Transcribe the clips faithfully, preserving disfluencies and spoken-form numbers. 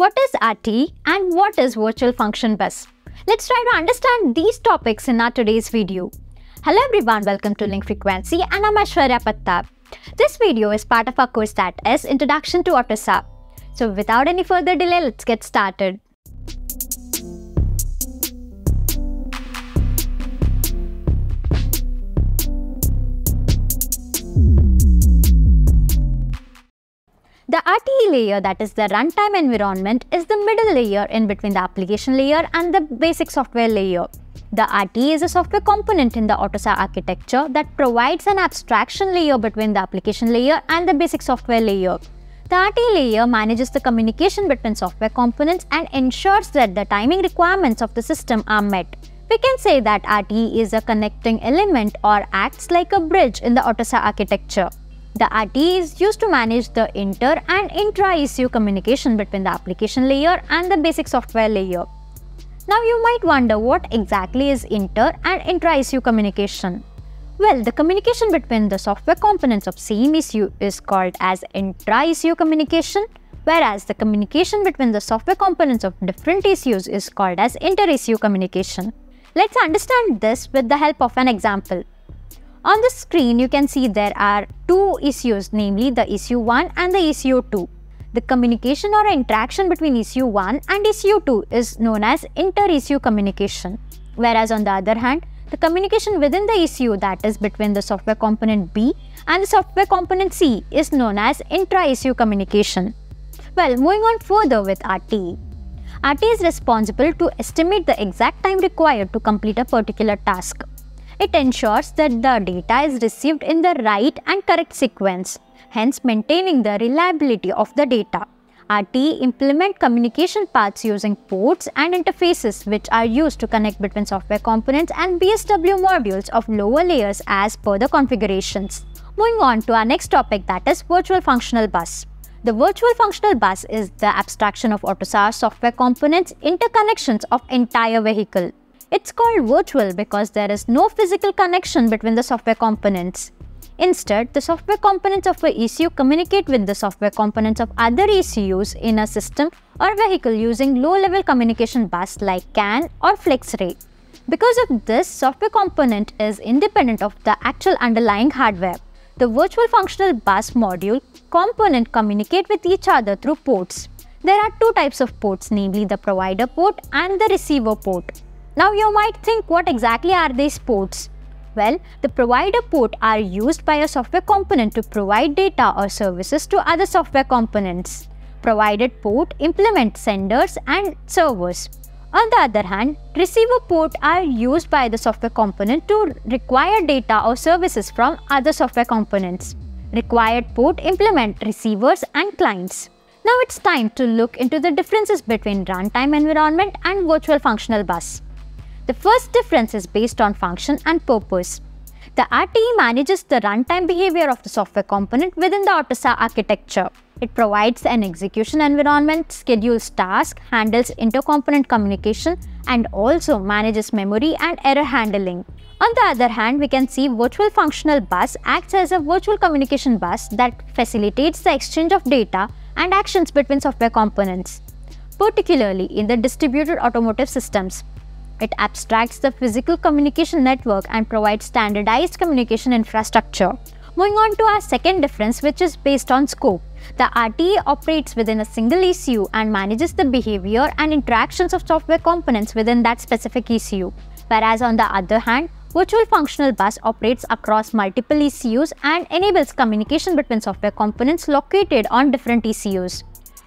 What is R T E and what is virtual function bus? Let's try to understand these topics in our today's video. Hello everyone, welcome to Linked Frequency and I'm Aishwarya Pattar. This video is part of our course that is Introduction to AUTOSAR. So without any further delay, let's get started. The R T E layer, that is the runtime environment, is the middle layer in between the application layer and the basic software layer. The R T E is a software component in the AUTOSAR architecture that provides an abstraction layer between the application layer and the basic software layer. The R T E layer manages the communication between software components and ensures that the timing requirements of the system are met. We can say that R T E is a connecting element or acts like a bridge in the AUTOSAR architecture. The R T E is used to manage the inter and intra-E C U communication between the application layer and the basic software layer. Now you might wonder what exactly is inter and intra-E C U communication. Well, the communication between the software components of same E C U is called as intra-E C U communication, whereas the communication between the software components of different E C Us is called as inter-E C U communication. Let's understand this with the help of an example. On the screen, you can see there are two E C Us, namely the E C U one and the E C U two. The communication or interaction between E C U one and E C U two is known as inter-E C U communication. Whereas on the other hand, the communication within the E C U, that is between the software component B and the software component C, is known as intra-E C U communication. Well, moving on further with R T E. R T E is responsible to estimate the exact time required to complete a particular task. It ensures that the data is received in the right and correct sequence, hence maintaining the reliability of the data. R T E implements communication paths using ports and interfaces which are used to connect between software components and B S W modules of lower layers as per the configurations. Moving on to our next topic, that is virtual functional bus. The virtual functional bus is the abstraction of AUTOSAR software components' interconnections of entire vehicle. It's called virtual because there is no physical connection between the software components. Instead, the software components of an E C U communicate with the software components of other E C Us in a system or vehicle using low-level communication bus like CAN or FlexRay. Because of this, software component is independent of the actual underlying hardware. The virtual functional bus module component communicate with each other through ports. There are two types of ports, namely the provider port and the receiver port. Now you might think, what exactly are these ports? Well, the provider port are used by a software component to provide data or services to other software components. Provided port implements senders and servers. On the other hand, receiver port are used by the software component to require data or services from other software components. Required port implement receivers and clients. Now it's time to look into the differences between runtime environment and virtual functional bus. The first difference is based on function and purpose. The R T E manages the runtime behavior of the software component within the AUTOSAR architecture. It provides an execution environment, schedules tasks, handles intercomponent communication, and also manages memory and error handling. On the other hand, we can see virtual functional bus acts as a virtual communication bus that facilitates the exchange of data and actions between software components, particularly in the distributed automotive systems. It abstracts the physical communication network and provides standardized communication infrastructure. Moving on to our second difference, which is based on scope. The R T E operates within a single E C U and manages the behavior and interactions of software components within that specific E C U. Whereas on the other hand, virtual functional bus operates across multiple E C Us and enables communication between software components located on different E C Us.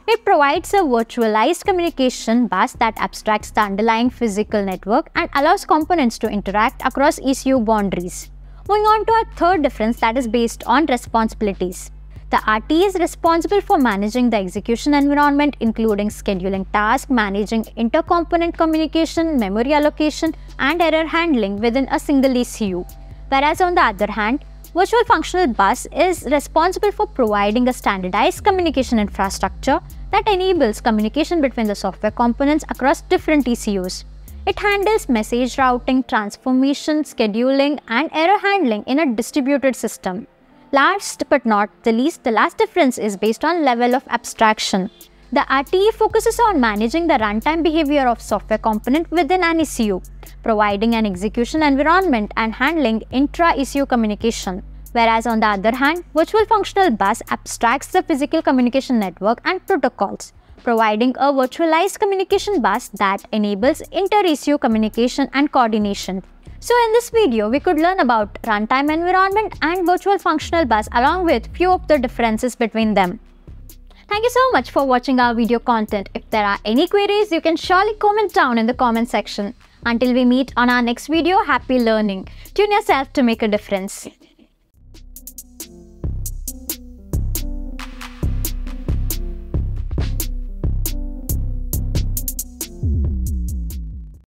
It provides a virtualized communication bus that abstracts the underlying physical network and allows components to interact across E C U boundaries. Moving on to our third difference, that is based on responsibilities. The R T E is responsible for managing the execution environment, including scheduling tasks, managing intercomponent communication, memory allocation, and error handling within a single E C U. Whereas on the other hand, virtual functional bus is responsible for providing a standardized communication infrastructure that enables communication between the software components across different E C Us. It handles message routing, transformation, scheduling, and error handling in a distributed system. Last but not the least, the last difference is based on level of abstraction. The R T E focuses on managing the runtime behavior of software component within an E C U, providing an execution environment and handling intra-E C U communication. Whereas on the other hand, Virtual Functional Bus abstracts the physical communication network and protocols, providing a virtualized communication bus that enables inter-E C U communication and coordination. So in this video, we could learn about runtime environment and virtual functional bus along with few of the differences between them. Thank you so much for watching our video content. If there are any queries, you can surely comment down in the comment section. Until we meet on our next video, happy learning. Tune yourself to make a difference.